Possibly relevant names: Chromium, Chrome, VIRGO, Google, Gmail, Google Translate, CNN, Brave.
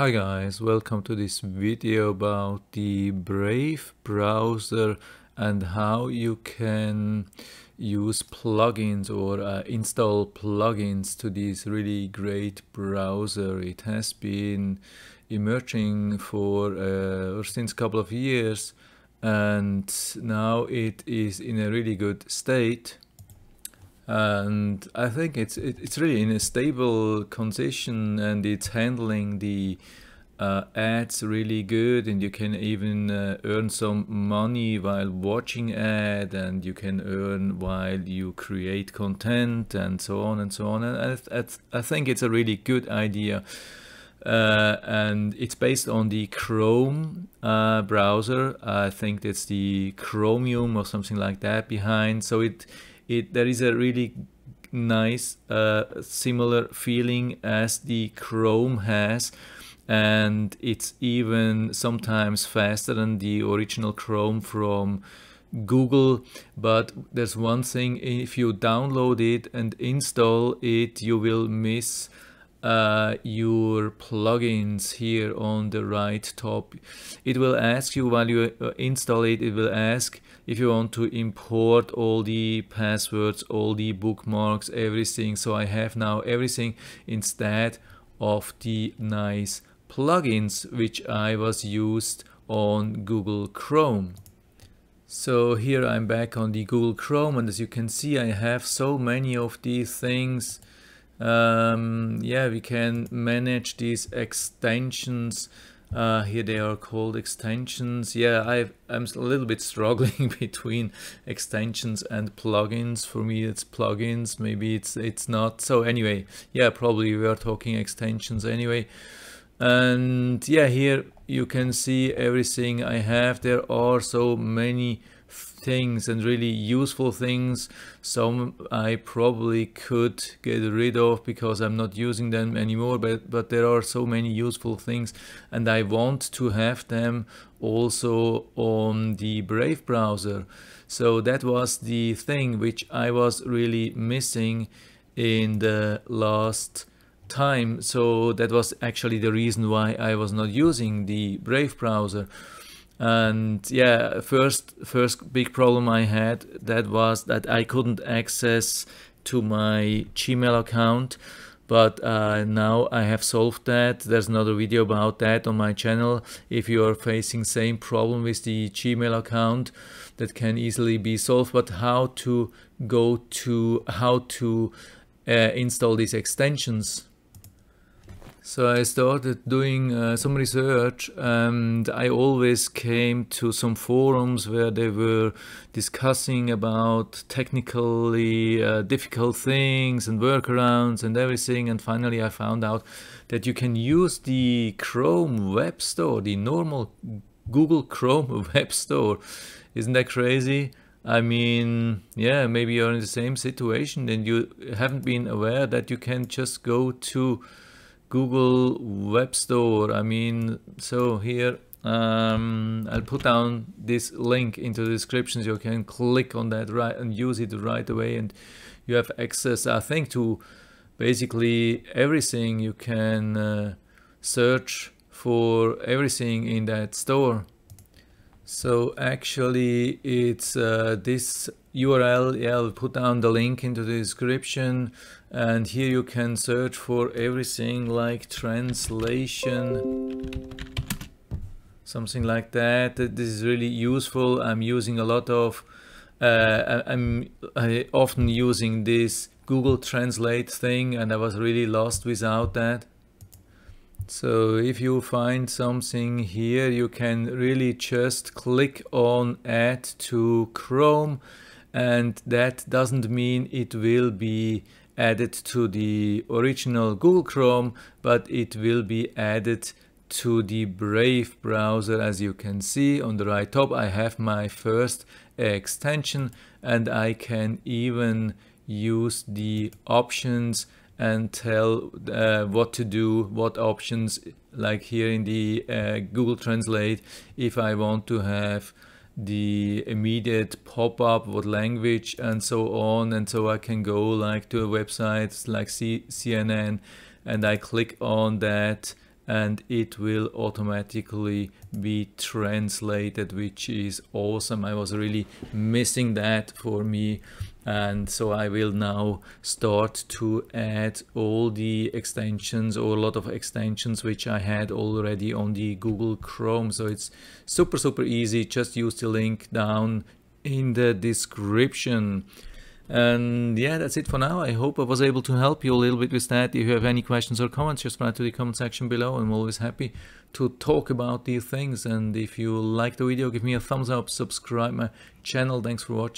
Hi guys, welcome to this video about the Brave browser and how you can use plugins or install plugins to this really great browser. It has been emerging for since a couple of years, and now it is in a really good state. And I think it's really in a stable condition, and it's handling the ads really good, and you can even earn some money while watching ad, and you can earn while you create content, and so on and so on. And I think it's a really good idea, and it's based on the Chrome browser. I think that's the Chromium or something like that behind. So there is a really nice similar feeling as the Chrome has, and it's even sometimes faster than the original Chrome from Google. But there's one thing: if you download it and install it, you will miss your plugins here on the right top. It will ask you while you install it, it will ask if you want to import all the passwords, all the bookmarks, everything. So I have now everything instead of the nice plugins which I was used on Google Chrome. So here I'm back on the Google Chrome, and as you can see, I have so many of these things. Yeah, we can manage these extensions. Here they are called extensions. Yeah, I'm a little bit struggling between extensions and plugins. For me, it's plugins. Maybe it's not. So anyway, yeah, probably we are talking extensions anyway. And yeah, here you can see everything I have. There are so many things, and really useful things. Some I probably could get rid of because I'm not using them anymore, but there are so many useful things, and I want to have them also on the Brave browser. So that was the thing which I was really missing in the last time. So that was actually the reason why I was not using the Brave browser. And yeah, first big problem I had, that was that I couldn't access to my Gmail account, but now I have solved that. There's another video about that on my channel. If you are facing same problem with the Gmail account, that can easily be solved. But how to install these extensions. So I started doing some research, and I always came to some forums where they were discussing about technically difficult things and workarounds and everything. And finally I found out that you can use the Chrome Web Store, the normal Google Chrome Web Store. Isn't that crazy? I mean, yeah, maybe you're in the same situation and you haven't been aware that you can just go to Google Web Store. I mean, so here I'll put down this link into the description. You can click on that right and use it right away, and you have access, I think, to basically everything. You can search for everything in that store. So actually it's this URL. Yeah, I'll put down the link into the description, and here you can search for everything like translation, something like that. This is really useful. I'm using a lot of I'm often using this Google Translate thing, and I was really lost without that. So if you find something here, you can really just click on Add to Chrome, and that doesn't mean it will be added to the original Google Chrome, but it will be added to the Brave browser. As you can see on the right top, I have my first extension, and I can even use the options and tell what to do, what options, like here in the Google Translate, if I want to have the immediate pop-up, what language, and so on. And so I can go like to a website like CNN, and I click on that, and it will automatically be translated, which is awesome. I was really missing that for me. And so I will now start to add all the extensions, or a lot of extensions, which I had already on the Google Chrome. So it's super, super easy. Just use the link down in the description. And yeah, that's it for now. I hope I was able to help you a little bit with that. If you have any questions or comments, just write to the comment section below. I'm always happy to talk about these things. And if you like the video, give me a thumbs up, subscribe my channel. Thanks for watching.